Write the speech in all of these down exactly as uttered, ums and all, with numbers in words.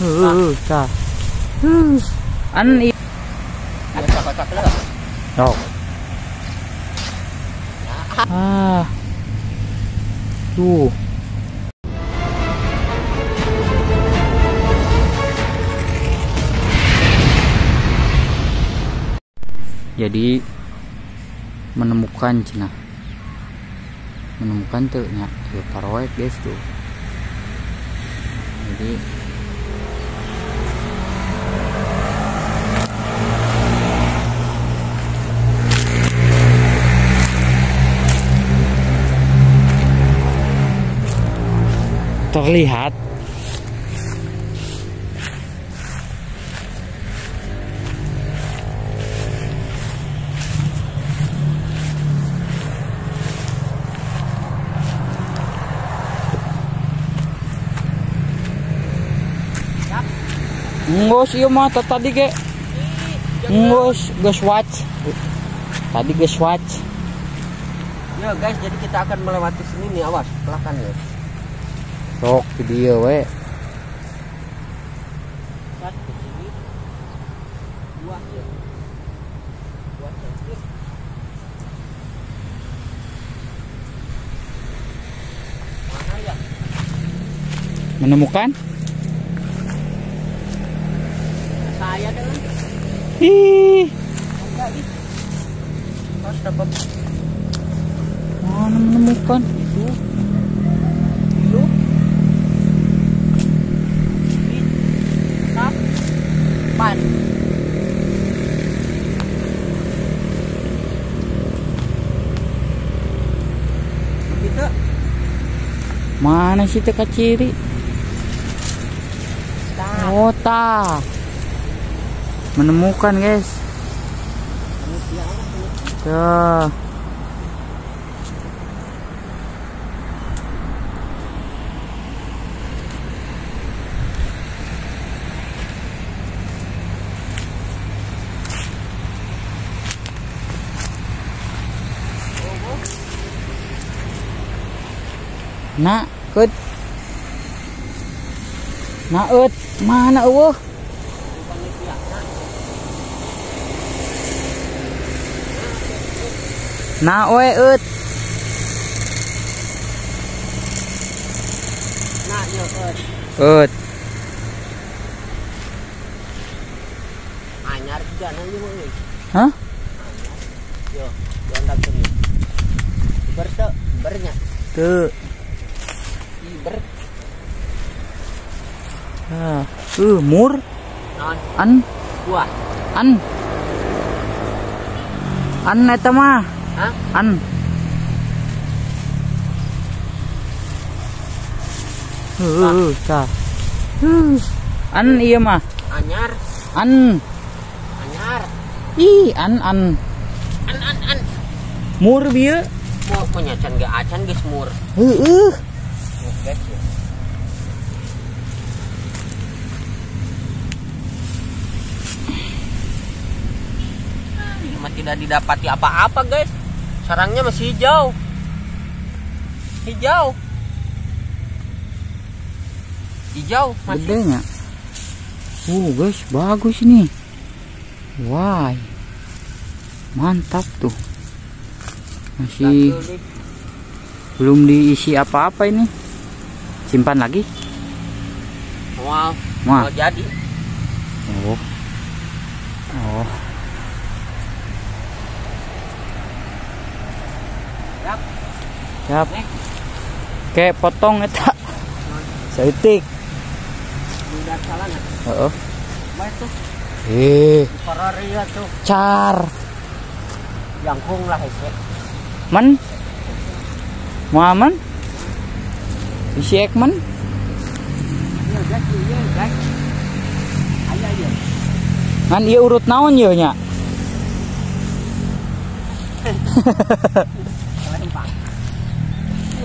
Ừ, trời. Ừ. Anh yêu. Đâu. À. Tuh. Jadi menemukan cina menemukan tuh ya paroek guys tuh. Jadi terlihat ngos iya mah tadi ge ngos gas watch tadi gas watch ya guys. Jadi kita akan melewati sini nih, awas pelakan ya sok video we satu sini dua ya dua terus mana ya menemukan. Ih, harus dapat. Mana menemukan itu? Itu? Enam, empat. Kita mana sih dekat kiri? Oh, tak. Menemukan guys, tuh nak kut nak ut mana uwuh. Nah, oe ut. Nah, yo ut. Ut. Anyar jalan ni mau ni. Hah? Yo, jangan tak sini. Berse, bernya. Tuh. Ber. Ah, uh, mur. An. Buah. An. An itu mah. Hah? An uh, ah. uh, an iya mah anyar an anyar ih an an an an an mur bieu mau punya can ge acan geus mur heueuh mah tidak didapati apa-apa guys. Sarangnya masih hijau. Hijau. Hijau masih. Bedanya. Uh, guys, bagus ini. Wah. Mantap tuh. Masih belum diisi apa-apa ini. Simpan lagi. Wow, mau jadi. Oh. Oh. Siap. Oke, potong eta. Saitik. Udah salah enggak? Heeh. Baik tuh. Eh. Pararia tuh. Car. Jangkung lah hese. Men. Moal men. Isi ek men. Iya, gas iya, gas. Aya ieu. Kan ieu urut naon ieu nya?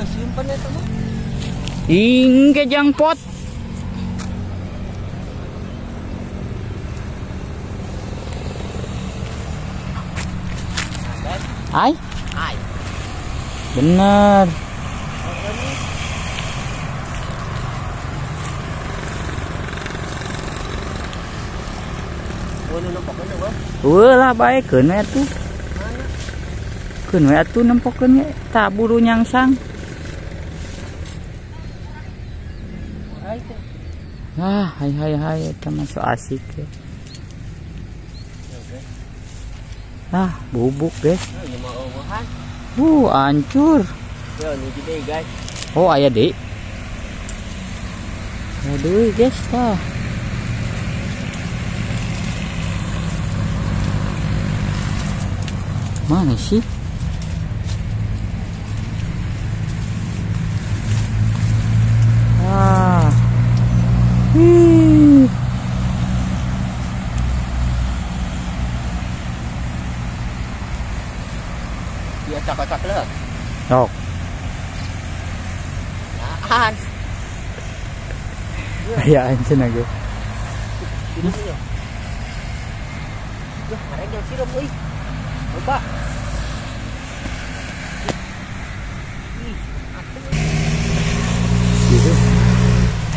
Simpan ya teman. Ing kejang pot. Hai. Hai. Bener. Ulah baik kena tuh. Kena tuh nempokeun tak buru nyangsang. Ah, hai hai hai eta masuk asik ya. Ah, bubuk guys. Uh, hancur. Oh, aya deui. Aduh guys, tah. Mana sih? Ah. Hih. Dia cakak-cakak lah. Nok. Naan. Ya ancen aja. Ini sih. Wah, kareng yang sirup euy. Coba.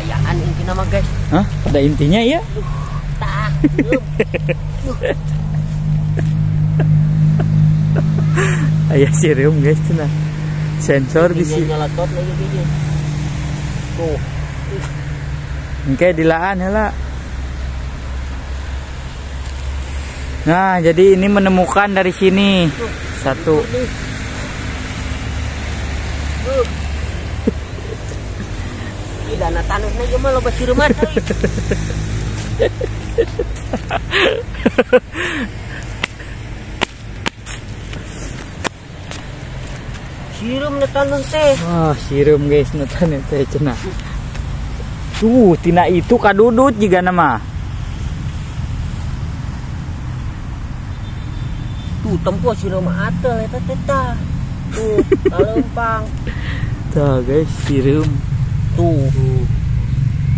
Ayaan inti nama guys. Hah? Ada intinya ya? Tah. Ayah serum guys cenah. Sensor bisi. Tuh. Engke dilaan heula. Nah, jadi ini menemukan dari sini satu. Dana tanahnya cuma loba siruman tadi. Sirum netanun teh. Wah, sirum guys netanun teh cenah. Tuh, tina itu kadudut jiga nama. Tuh, tempo sirum atel eta teh. Tuh, kalempang. Tuh guys, sirum. Tuh,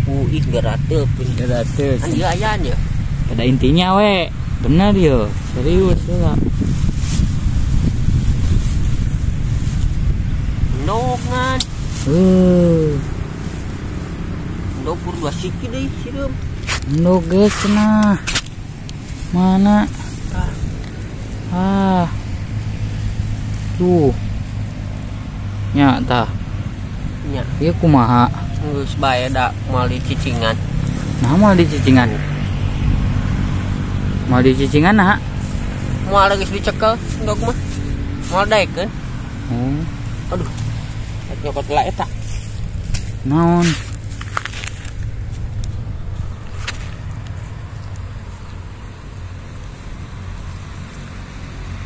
uh, ih garatel pun garatel. Anjir ayaan ya. Ada intinya we, benar yo, serius lah. Nongan. Uh. Ndok purwa sikit deh sirum. Ndok geus cenah. Mana? Ah. Tuh. Nya tah. Iya, ya, kumaha geus bae da mal di cicingan. Nah, mal di cicingan. Mal di cicingan nah. Moal geus dicekel endog mah. Moal daekeun. Hmm. Aduh. Nyokot la eta. Naon?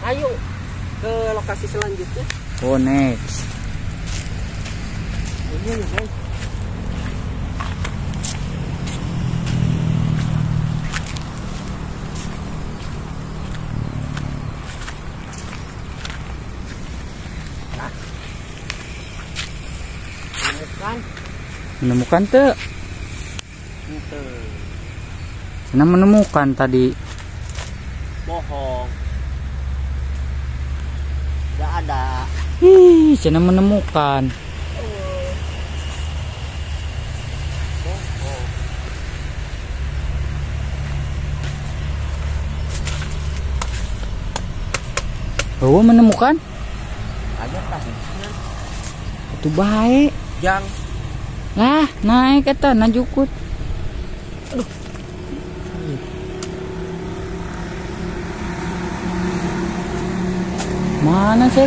Ayo ke lokasi selanjutnya. Oh, next. Menemukan, menemukan tuh, senang menemukan tadi. Bohong, nggak ada. Ih, senang menemukan. Bahwa menemukan ada tahisnya itu baik yang nah naik kata najukut. Aduh. Mana sih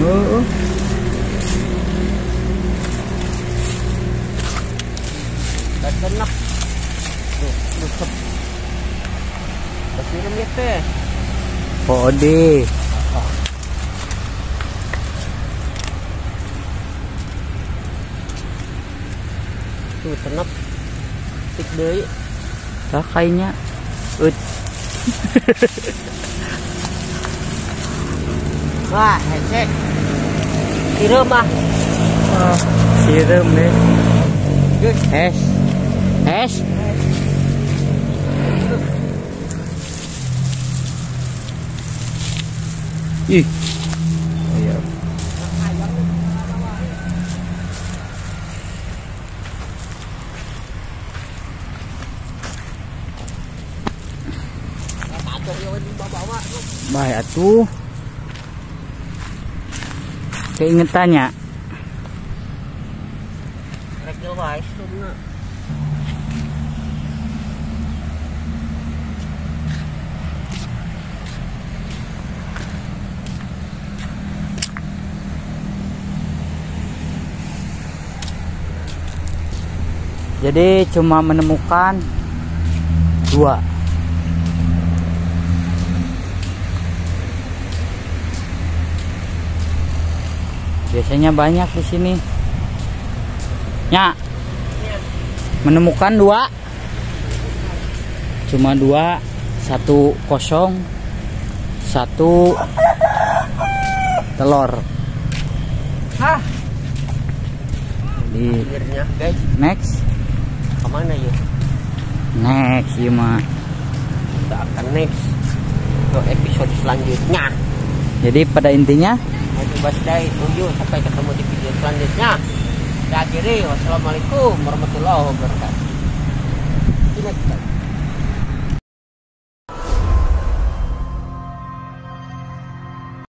oh, oh, oh. Ternak Ode. Tuh tenap. Tik deui. Tah kayaknya. Ut. Wah, hece. Sireum ah. Oh, sireum deh. Geus es. Es. Ih. Ayo. Wah, atuh. Keingetannya. Regel wae tuh. Jadi cuma menemukan dua. Biasanya banyak di sini. Ya. Menemukan dua. Cuma dua, satu kosong, satu telur. Hah. Jadi akhirnya, guys. Next. Kemana ya? Next ya mak. Kita akan next ke episode selanjutnya. Jadi pada intinya, Mas Dai tunjuk sampai ketemu di video selanjutnya. Dan akhiri, wassalamualaikum warahmatullahi wabarakatuh.